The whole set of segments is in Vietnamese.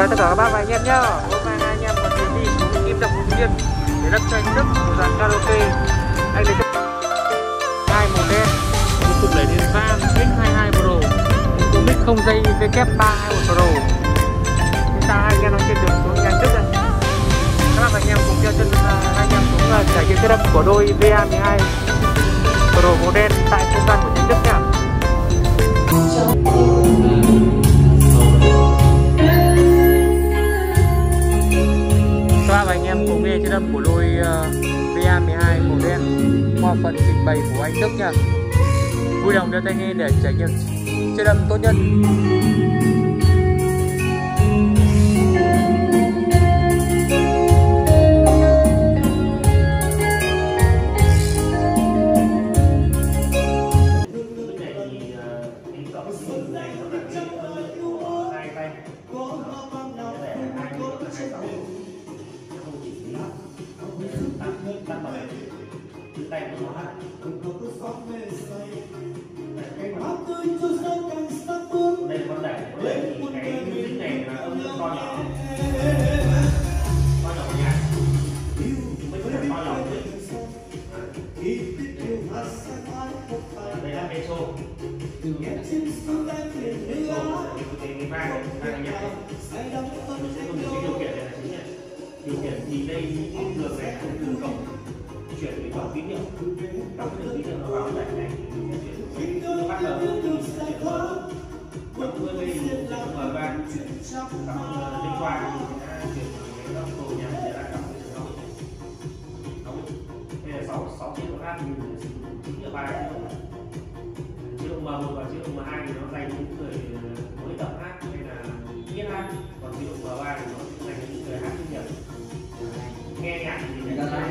Chào tất cả các bác và anh em nhá. Hôm nay anh em còn chuyến đi kim đập Phú Yên để đắp cho anh Đức một dàn karaoke. Anh lấy cho 2 màu đen, cuối cùng lấy đến vang X22pro, cùng mic không dây v-kép 321pro. Chúng ta anh em đang trên đường xuống nhà Đức đây. Các bác và anh em cùng theo chân anh em xuống trải nghiệm setup của đôi VA12 pro màu đen tại không gian của nhà Đức nhá. Và anh em cùng nghe chất âm của đôi VA12 màu đen qua phần trình bày của anh Đức nha. Vui lòng đưa tai nghe để trải nghiệm chất âm tốt nhất. Thì đây những đường này cũng từ cổng chuyển đến cổng tín hiệu, đọc cái đường tín hiệu nó vào giải này chuyển được bắt đầu chuyển mở, đọc mưa đây chuyển mở ba chuyển đọc liên quan chuyển đến góc độ nhé, để lại đọc cái góc độ. Đây là 6 chiếc của anh tín hiệu 3 chiếc đồng M1 và chiếc đồng M2 thì nó dành những người mới tập hát hay là biết hát, còn chiếc đồng M3 thì nó dành những người hát chuyên nghiệp. Nghe nhạc thì người ta hát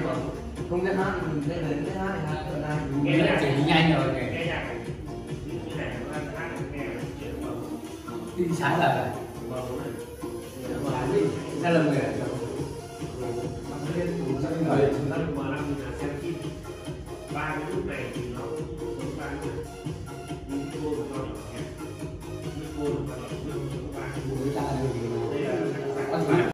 không biết hát thì mình lên đến hát thì hát được ra. Nghe nhạc chỉ nhanh rồi này. Nghe nhạc như này nó hát nghe chuyện mà. Đi sáng là. Mà cũng này. Sáng đi. Ra là người.